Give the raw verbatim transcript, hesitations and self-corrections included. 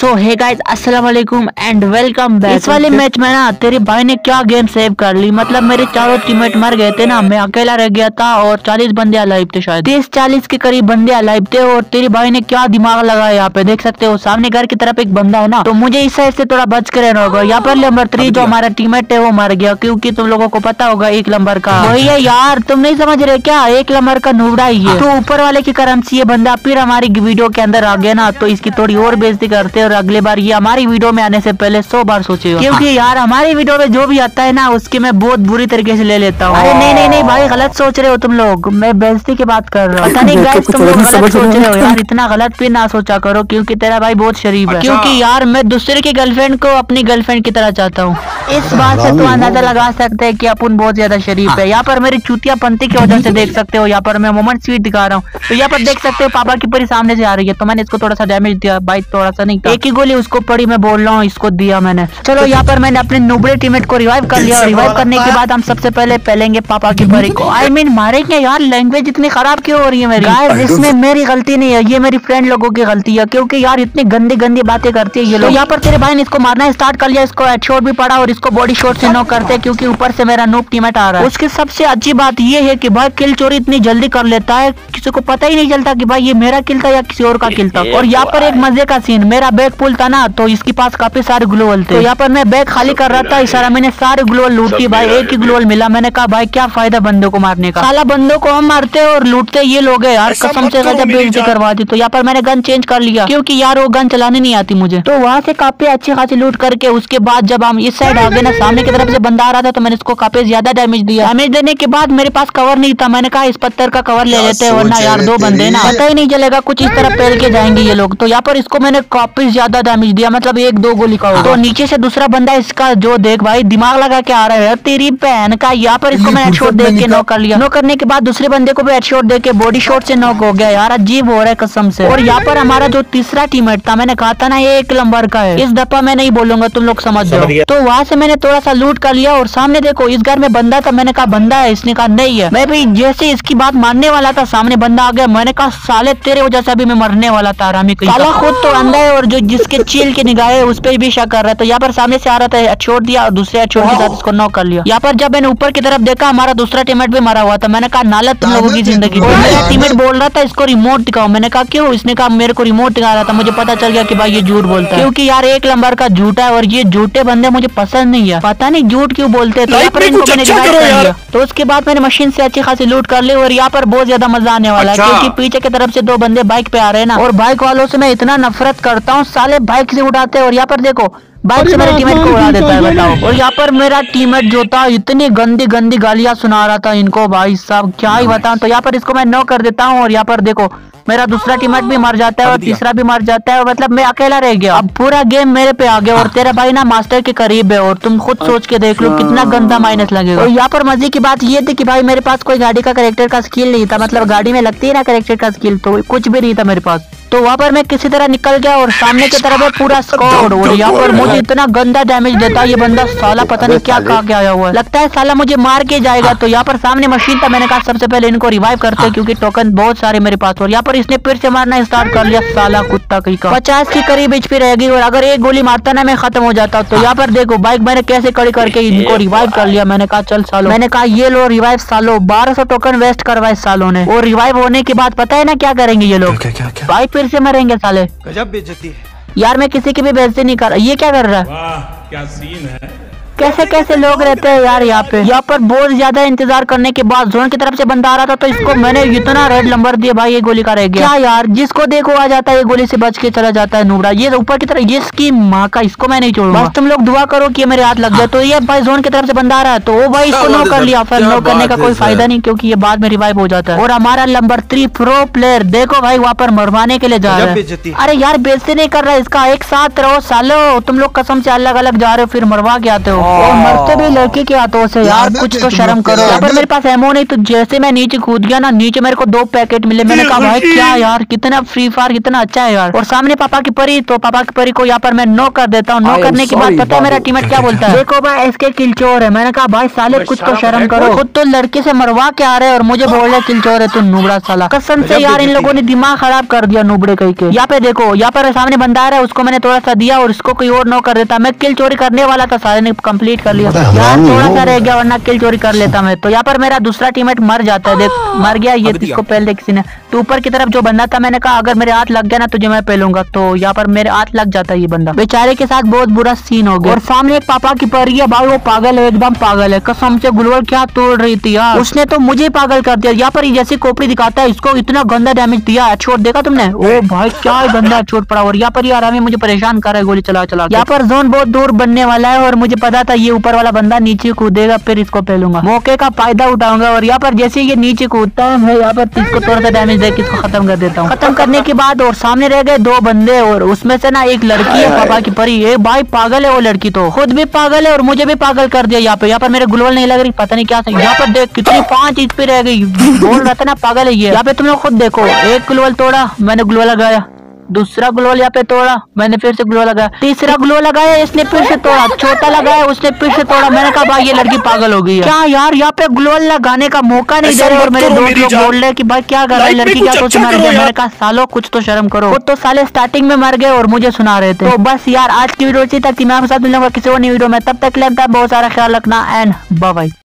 सो hey guys अस्सलाम वालेकुम and welcome back. इस वाले मैच में ना तेरे भाई ने क्या गेम सेव कर ली, मतलब मेरे चारों टीममेट मर गए थे ना, मैं अकेला रह गया था और चालीस बंदे अलाइव थे, शायद तीस चालीस के करीब बंदे अलाइव थे। और तेरे भाई ने क्या दिमाग लगाया, यहाँ पे देख सकते हो सामने घर की तरफ एक बंदा है ना, तो मुझे इस साइड से थोड़ा बच कर रहना होगा। यहाँ पर नंबर थ्री जो हमारा टीममेट है वो मर गया, क्यूँकी तुम लोगों को पता होगा एक नंबर का वही है यार, तुम नहीं समझ रहे क्या, एक नंबर का नूबड़ा ही है। तो ऊपर वाले के कारण से ये बंदा फिर हमारी वीडियो के अंदर आ गया ना, तो इसकी थोड़ी और बेइज्जती करते और अगले बार ये हमारी वीडियो में आने से पहले सौ बार सोचेगा, क्योंकि यार हमारी वीडियो में जो भी आता है ना उसकी मैं बहुत बुरी तरीके से ले लेता हूँ। अरे नहीं नहीं नहीं भाई, गलत सोच रहे हो तुम लोग, मैं बेइज्जती की बात कर रहा हूँ। पता नहीं गाइस तुम लोग गलत सोच रहे हो यार, इतना गलत भी ना सोचा करो, क्योंकि तेरा भाई बहुत शरीफ है, क्योंकि यार मैं दूसरे की गर्लफ्रेंड को अपनी गर्लफ्रेंड की तरह चाहता हूँ। इस बात से तो अंदाजा लगा सकते है की अपन बहुत ज्यादा शरीफ है। यहाँ पर मेरी चूतिया पंथी की वजह से देख सकते हो, यहाँ पर मैं मोमेंट स्वीट दिखा रहा हूँ, तो यहाँ पर देख सकते हो पापा की परी सामने से आ रही है, तो मैंने इसको थोड़ा सा डैमेज दिया, भाई थोड़ा सा नहीं, एक ही गोली उसको पड़ी, मैं बोल रहा हूँ इसको दिया मैंने। चलो यहाँ पर मैंने अपने नुबड़े टीममेट को रिवाइव कर लिया, और रिवाइव करने के बाद हम सबसे पहले पहलेंगे पापा की परी को, आई मीन मारेंगे। यार लैंग्वेज इतनी खराब क्यों हो रही है मेरी, यार इसमें मेरी गलती नहीं है, ये मेरी फ्रेंड लोगों की गलती है, क्योंकि यार इतनी गंदी गंदी बातें करती है ये लोग। यहाँ पर तेरे भाई ने इसको मारना स्टार्ट कर लिया, इसको हेडशॉट भी पड़ा और इसको बॉडी शॉट से नॉक करते, क्योंकि ऊपर से मेरा नूब टीममेट आ रहा है। उसकी सबसे अच्छी बात ये है की भाई किल चोरी इतनी जल्दी कर लेता है, किसी को पता ही नहीं चलता की भाई ये मेरा किल था या किसी और का किल था। और यहाँ पर एक मजे का सीन, मेरा बैग पुल था ना, तो इसके पास काफी सारे ग्लोवल थे, तो यहाँ पर मैं बैग खाली कर रहा था, इशारा मैंने सारे ग्लोवल लूटी, भाई एक ही ग्लोवल मिला, मैंने कहा भाई क्या फायदा बंदों को मारने का, साला बंदों को हम मारते और लूटते ये लोग है यार, कसम से गजब बेइज्जती करवा दी। तो यहाँ पर मैंने गन चेंज कर लिया, क्योंकि यार वो गन चलाने नहीं आती मुझे। तो वहाँ से काफी अच्छी खासी लूट करके उसके बाद जब हम इस साइड आ गए ना, सामने की तरफ से बंदा आ रहा था, तो मैंने इसको काफी ज्यादा डैमेज दिया। डैमेज देने के बाद मेरे पास कवर नहीं था, मैंने कहा इस पत्थर का कवर ले लेते, वरना यार दो बंदे ना पता ही नहीं चलेगा, कुछ इस तरह पैर के जाएंगे ये लोग। तो यहाँ पर इसको मैंने काफी ज्यादा डैमेज दिया, मतलब एक दो गोली का हो। तो नीचे से दूसरा बंदा इसका जो देख भाई दिमाग लगा के आ रहा है तेरी बहन का, यहाँ पर इसको मैंने हेडशॉट दे के नॉक कर लिया। नॉक करने के बाद दूसरे बंदे को भी हेडशॉट दे के बॉडी शॉट से नॉक हो गया, यार अजीब हो रहा है कसम से। और यहाँ पर हमारा जो तीसरा टीममेट था, मैंने कहा था ना ये एक नंबर का है, इस दफा मैं नहीं बोलूंगा, तुम लोग समझ जाओ। तो वहाँ से मैंने थोड़ा सा लूट कर लिया, और सामने देखो इस घर में बंदा था, मैंने कहा बंदा है, इसने कहा नहीं है, मैं भी जैसे इसकी बात मानने वाला था सामने बंदा आ गया, मैंने कहा साले तेरे वजह से भी मैं मरने वाला था, आरामी साला खुद तो अंधा है और जो जिसके चील की निगाह है उस पर भी शक कर रहा है। तो यहाँ पर सामने से आ रहा था, छोड़ दिया और दूसरे छोड़ के साथ इसको नॉक कर लिया। यहाँ पर जब मैंने ऊपर की तरफ देखा, हमारा दूसरा टीममेट भी मारा हुआ था, मैंने कहा नालत तुम लोगों की जिंदगी। और मेरा टीममेट बोल रहा था इसको रिमोट दिखाओ, मैंने कहा क्यों, इसने कहा मेरे को रिमोट दिखा रहा था, मुझे पता चल गया कि भाई ये झूठ बोलता है, क्योंकि यार एक नंबर का झूठा है और ये झूठे बंदे मुझे पसंद नहीं है, पता नहीं झूठ क्यों बोलते। तो उसके बाद मैंने मशीन से अच्छी खासी लूट कर ली, और यहाँ पर बहुत ज्यादा मजा आने वाला है, क्योंकि पीछे की तरफ से दो बंदे बाइक पे आ रहे हैं ना, और बाइक वालों से मैं इतना नफरत करता हूँ, साले बाइक से उठाते हैं और यहाँ पर देखो बाइक से मेरे टीममेट को उड़ा देता है, बताओ। और यहाँ पर मेरा टीममेट जो था इतनी गंदी गंदी गालियां सुना रहा था इनको, भाई साहब क्या ही बताऊं। तो यहाँ पर इसको मैं नॉक कर देता हूँ, और यहाँ पर देखो मेरा दूसरा टीममेट भी मर जाता है और तीसरा भी मर जाता है, मतलब मैं अकेला रह गया, अब पूरा गेम मेरे पे आ गया। और तेरा भाई ना मास्टर के करीब है, और तुम खुद सोच के देख लो कितना गंदा माइनस लगेगा। और यहाँ पर मजे की बात ये थी कि भाई मेरे पास कोई गाड़ी का कैरेक्टर का स्किल नहीं था, मतलब गाड़ी में लगती है ना कैरेक्टर का स्किल, तो कुछ भी नहीं था मेरे पास। तो वहाँ पर मैं किसी तरह निकल गया, और सामने की तरफ है पूरा स्क्वाड, और यहाँ पर मुझे इतना गंदा डैमेज देता है ये बंदा, साला पता नहीं क्या खा के आया हुआ, लगता है साला मुझे मार के जाएगा। तो यहाँ पर सामने मशीन था, मैंने कहा सबसे पहले इनको रिवाइव करते हैं, क्योंकि टोकन बहुत सारे मेरे पास। और यहाँ पर इसने फिर से मारना स्टार्ट कर लिया, साला कुत्ता कहीं का, पचास के करीब एचपी रह गई, और अगर एक गोली मारता ना मैं खत्म हो जाता। तो यहाँ पर देखो बाइक मैंने कैसे कड़ी करके इनको रिवाइव कर लिया, मैंने कहा चल सालो, मैंने कहा ये लो रिवाइव सालो, बारह सौ टोकन वेस्ट करवाए सालों ने। और रिवाइव होने के बाद पता है ना क्या करेंगे ये लोग, बाइक फिर से मरेंगे साले, गजब बेइज्जती है यार, मैं किसी की भी बेइज्जती नहीं कर, ये क्या कर रहा है, वाह क्या सीन है, कैसे कैसे लोग रहते हैं यार यहाँ पे। यहाँ पर बहुत ज्यादा इंतजार करने के बाद जोन की तरफ से बंदा आ रहा था, तो इसको मैंने इतना रेड नंबर दिया, भाई ये गोली का रह गया क्या यार, जिसको देखो आ जाता है, ये गोली से बच के चला जाता है नूबड़ा, ये ऊपर की तरफ, ये इसकी माँ का, इसको मैं नहीं छोड़ूंगा, बस तुम लोग दुआ करो कि मेरे हाथ लग जाए। तो ये भाई जोन की तरफ से बंदा आ रहा है, तो वो भाई इसको नॉक कर लिया, फिर नॉक करने का कोई फायदा नहीं, क्योंकि ये बाद में रिवाइव हो जाता है। और हमारा नंबर थ्री प्रो प्लेयर देखो भाई वहाँ पर मरवाने के लिए जा रहा है, अरे यार बेइज्जती नहीं कर रहा इसका, एक साथ रहो सालो, तुम लोग कसम से अलग अलग जा रहे हो फिर मरवा के आते हो। और मरते भी लड़के के हाथों से यार, कुछ तो शर्म करो। यहाँ पर मेरे पास एमो नहीं, तो जैसे मैं नीचे कूद गया ना, नीचे मेरे को दो पैकेट मिले। मैंने कहा भाई क्या यार, कितना फ्री फायर कितना अच्छा है यार। और सामने पापा की परी, तो पापा की परी को यहाँ पर मैं नो कर देता हूँ। नो करने के बाद पता है मेरा टीममेट क्या बोलता है, देखो भाई इसके किल चोर है। मैंने कहा भाई साले कुछ तो शर्म करो, खुद तो लड़के से मरवा के आ रहे और मुझे बोल रहे किल चोर है तू नुबड़ा साला। कसम से यार इन लोगों ने दिमाग खराब कर दिया नुबड़े कहीं के। यहाँ पे देखो यहाँ पर सामने बंदा आ रहा है, उसको मैंने थोड़ा सा दिया और उसको कोई और नो कर देता। मैं किल चोरी करने वाला था, सारे ने कंप्लीट कर लिया यार, थोड़ा सा रह गया वरना किल चोरी कर लेता मैं। तो यहाँ पर मेरा दूसरा टीममेट मर जाता है, देख मर गया ये, इसको पहले किसी ने। तो ऊपर की तरफ जो बंदा था मैंने कहा अगर मेरे हाथ लग गया ना तुझे मैं पहलूंगा, तो यहाँ पर मेरे हाथ लग जाता है ये बंदा। बेचारे के साथ बहुत बुरा सीन हो गया। और सामने एक पापा की परी है भाई, वो पागल है, एकदम पागल है। कसम से ग्लोबल क्या तोड़ रही थी यार, उसने तो मुझे पागल कर दिया। यहाँ पर जैसे कोपड़ी दिखाता है, इसको इतना गंदा डैमेज दिया है, छोड़ देखा तुमने, ओ भाई क्या गंदा छोड़ पड़ा। और यहाँ पर यार हमें मुझे परेशान कर रहा है गोली चला चला। यहाँ पर जोन बहुत दूर बनने वाला है और मुझे पता था ये ऊपर वाला बंदा नीचे कूदेगा, फिर इसको पहलूंगा, मौके का फायदा उठाऊंगा। और यहाँ पर जैसे ये नीचे कूदता है मैं यहाँ पर इसको थोड़ा सा डैमेज देकर इसको खत्म कर देता हूँ। खत्म करने के बाद और सामने रह गए दो बंदे, और उसमें से ना एक लड़की है पापा की परी। ये भाई पागल है वो लड़की, तो खुद भी पागल है और मुझे भी पागल कर दिया। यहाँ पे यहाँ पर मेरे ग्लोबल नहीं लग रही, पता नहीं क्या। यहाँ पर देख कितनी पांच इंच पे रह गई, बोल रहा था ना पागल है ये। यहाँ पे तुम लोग खुद देखो, एक ग्लोबल तोड़ा मैंने, ग्लोबल लगाया, दूसरा ग्लो यहाँ पे तोड़ा मैंने, फिर से ग्लो लगाया, तीसरा ग्लो लगाया इसने, फिर से तोड़ा, छोटा लगाया उसने, फिर से तोड़ा। मैंने कहा भाई ये लड़की पागल हो गई है क्या यार, यहाँ पे ग्लो लगाने का मौका नहीं दे रहे। और मेरे दोस्त लोग बोल रहे कि भाई क्या कर रहा है लड़की, क्या कुछ सुना रही है। मैंने कहा सालो कुछ तो शर्म करो, वो तो साले स्टार्टिंग में मर गए और मुझे सुना रहे थे। तो बस यार आज की वीडियो इसी तक थी, मैं आपके साथ मिलूंगा किसी और नई वीडियो में, तब तक के लिए बहुत सारा ख्याल रखना एंड बाय बाय।